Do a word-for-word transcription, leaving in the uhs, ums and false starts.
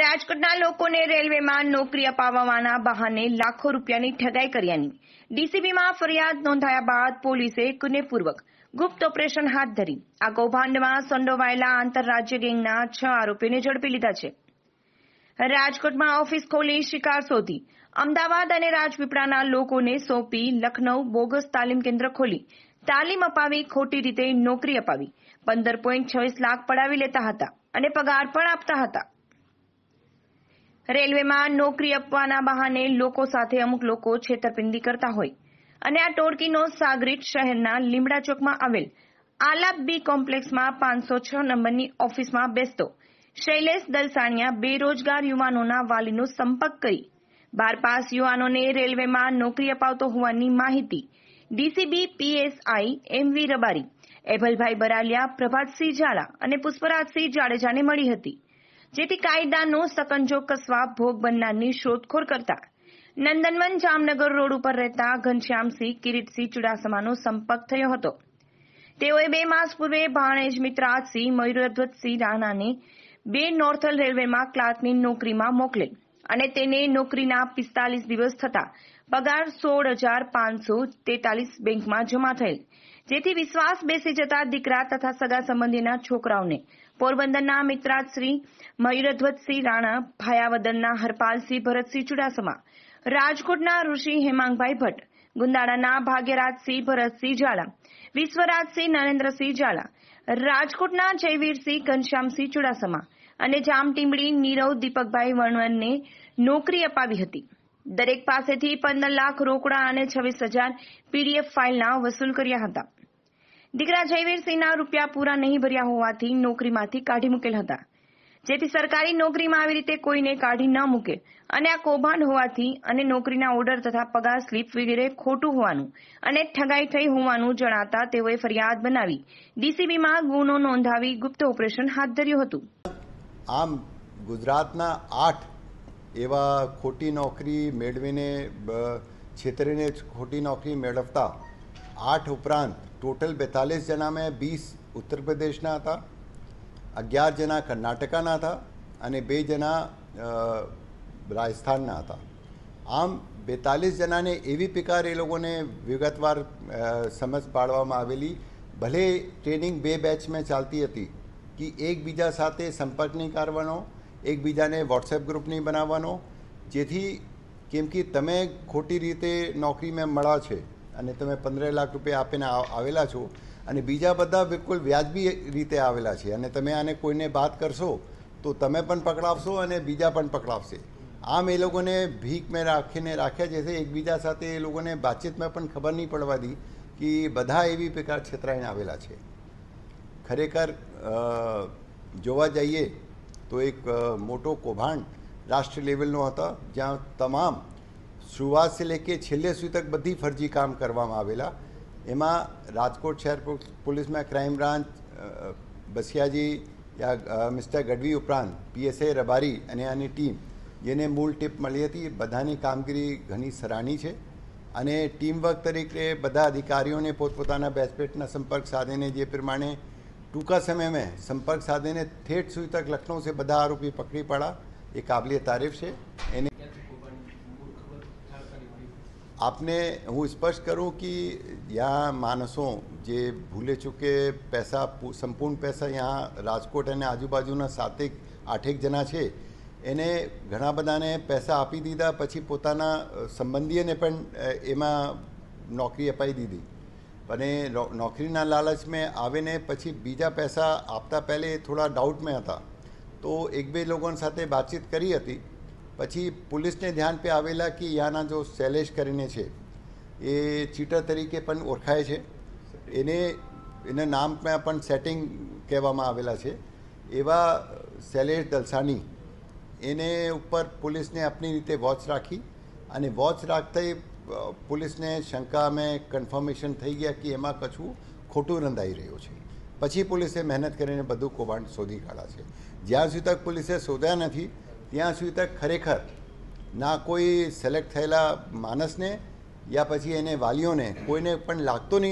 રાજકોટના લોકોને રેલવેમાં નોકરી અપાવવાના બહાને લાખો રૂપિયાની ઠગાઈ કર્યાની ડીસીબીમાં ફરિયાદ નોંધાયા બાદ પોલીસે કુનેપૂર્વક ગુપ્ત ઓપરેશન હાથ ધરી આ કૌભાંડમાં સંડોવાયેલા આંતરરાજ્ય ગેંગના છ આરોપીને ઝડપી લીધા છે. રાજકોટમાં ઓફિસ ખોલી શિકાર શોધી અમદાવાદ અને રાજપીપળાના લોકોને સોંપી લખનઉ બોગસ તાલીમ કેન્દ્ર ખોલી તાલીમ અપાવી ખોટી રીતે નોકરી અપાવી પંદર પોઈન્ટ છવ્વીસ લાખ પડાવી લેતા હતા અને પગાર પણ આપતા હતા. રેલવેમાં નોકરી આપવાના બહાને લોકો સાથે અમુક લોકો છેતરપિંડી કરતા હોય અને આ ટોળકીનો સાગરીત શહેરના લીમડા ચોકમાં આવેલ આલાપ બી કોમ્પ્લેક્સમાં પાંચસો છ નંબરની ઓફિસમાં બેસતો શૈલેષ દલસાણિયા બેરોજગાર યુવાનોના વાલીનો સંપર્ક કરી બારપાસ યુવાનોને રેલવેમાં નોકરી અપાવતો હોવાની માહિતી DCB PSI MV Rabari, Ebhalbhai Baraliya, Prabhatsinh Zala અને પુષ્પરાજસિંહ જાડેજાને મળી હતી. જેથી કાયદાનો સકંજો કસવા ભોગ બનનારની શોધખોળ કરતા નંદનવન જામનગર રોડ ઉપર રહેતા ઘનશ્યામસિંહ કિરીટસિંહ ચુડાસમાનો સંપર્ક થયો હતો. તેઓએ બે માસ પૂર્વે ભાણેજ મિત્રાજસિંહ મયુરધ્વજસિંહ રાણાને બે નોર્થલ રેલવેમાં ક્લાર્કની નોકરીમાં મોકલે અને તેને નોકરીના પિસ્તાલીસ દિવસ થતા પગાર સોળ હજાર પાંચસો તેતાલીસ બેંકમાં જમા થયેલ. જેથી વિશ્વાસ બેસી જતા દીકરા તથા સગા સંબંધીના છોકરાઓને પોરબંદરના મિત્રાજશ્રી મયુરધ્વજસિંહ રાણા, ભાયાવદરના હરપાલસિંહ ભરતસિંહ ચુડાસમા, રાજકોટના ઋષિ હેમાંગભાઈ ભટ્ટ, ગુંદાળાના ભાગ્યરાજસિંહ ભરતસિંહ ઝાલા, વિશ્વરાજસિંહ નરેન્દ્રસિંહ ઝાલા, રાજકોટના જયવીરસિંહ ઘનશ્યામસિંહ ચુડાસમા અને જામટીંબડી નીરવ દીપકભાઈ વણવરને નોકરી અપાવી હતી. દરેક પાસેથી પંદર લાખ રોકડા અને છવ્વીસ હજાર પીડીએફ ફાઇલના વસૂલ કર્યા હતા. દીકરા જયવીરસિંહના રૂપિયા પૂરા નહીં ભર્યા હોવાથી નોકરીમાંથી કાઢી મૂકેલ હતા. જેથી સરકારી નોકરીમાં આવી રીતે કોઈને કાઢી ન મૂકે અને આ કૌભાંડ હોવાથી અને નોકરીના ઓર્ડર તથા પગાર સ્લીપ વગેરે ખોટું હોવાનું અને ઠગાઈ થઈ હોવાનું જણાતા તેઓએ ફરિયાદ બનાવી ડીસીબીમાં ગુનો નોંધાવી ગુપ્ત ઓપરેશન હાથ ધર્યું હતું. આમ ગુજરાતના આઠ એવા ખોટી નોકરી મેળવીને છેતરીને ખોટી નોકરી મેળવતા આઠ ઉપરાંત ટોટલ બેતાલીસ જણા મેં વીસ ઉત્તર પ્રદેશના હતા, અગિયાર જણા કર્ણાટકાના હતા અને બે જણા રાજસ્થાનના હતા. આમ બેતાલીસ જણાને એવી પિકાર એ લોકોને વિગતવાર સમજ પાડવામાં આવેલી. ભલે ટ્રેનિંગ બે બેચ મેં ચાલતી હતી કે એકબીજા સાથે સંપર્ક નહીં કરવાનો, એકબીજાને વોટ્સએપ ગ્રુપ નહીં બનાવવાનો, જેથી કેમ કે તમે ખોટી રીતે નોકરીમાં મળ્યા છે અને તમે પંદર લાખ રૂપિયા આપીને આવેલા છો અને બીજા બધા બિલકુલ વ્યાજબી રીતે આવેલા છે અને તમે આને કોઈને વાત કરશો તો તમે પણ પકડાવશો અને બીજા પણ પકડાવશે. આમ એ લોકોને ભીખમાં રાખીને રાખ્યા જેથી એકબીજા સાથે એ લોકોને વાતચીતમાં પણ ખબર નહીં પડવા દી કે બધા એવી પ્રકાર છેતરાઈને આવેલા છે. ખરેખર જોવા જઈએ તો એક મોટો કૌભાંડ રાષ્ટ્રીય લેવલનો હતો, જ્યાં તમામ શરૂઆતથી લઈને છેલ્લે સુધી તક બધી ફરજી કામ કરવામાં આવેલા. એમાં રાજકોટ શહેર પોલીસમાં ક્રાઇમ બ્રાન્ચ બસિયાજી યા મિસ્ટર ગઢવી ઉપરાંત પીએસઆઈ રબારી અને આની ટીમ જેને મૂળ ટીપ મળી હતી, બધાની કામગીરી ઘણી સરાહની છે અને ટીમવર્ક તરીકે બધા અધિકારીઓને પોતપોતાના બેચમેટના સંપર્ક સાધીને જે પ્રમાણે टूंका समय में संपर्क साधे ने ठेठ सुई तक लखनऊ से बधा आरोपी पकड़ी पड़ा. ये काबिले तारीफ से आपने हूँ स्पष्ट करूँ कि यहाँ मानसों जे भूले चुके पैसा संपूर्ण पैसा यहाँ राजकोट अने आजूबाजूना सातेक आठेक जना छे एने घणा बधाने पैसा आपी दीधा पछी पोताना संबंधीने पण एमां नौकरी अपाई दीधी અને નોકરીના લાલચમાં આવીને પછી બીજા પૈસા આપતા પહેલે થોડા ડાઉટમાં હતા તો એક બે લોકો સાથે વાતચીત કરી હતી. પછી પોલીસને ધ્યાન પર આવેલા કે યાના જો શૈલેષ કરીને છે એ ચીટર તરીકે પણ ઓળખાય છે, એને એના નામમાં પણ સેટિંગ કહેવામાં આવેલા છે. એવા શૈલેષ દલસાની એને ઉપર પોલીસને આપણી રીતે વોચ રાખી અને વોચ રાખતા એ पुलिस ने शंका में कन्फर्मेशन थी गया कि एम कछु खोटू रंधाई रो पी पुलिस मेहनत कर बधु कौभांड शोधी काढ़ा है. ज्यां सुधी तक पुलिस शोध्या नहीं त्यां सुधी तक खरेखर ना कोई सिलेक्ट थेला मानस ने या पी एने वालीओ ने कोई ने पण लागतो नहीं.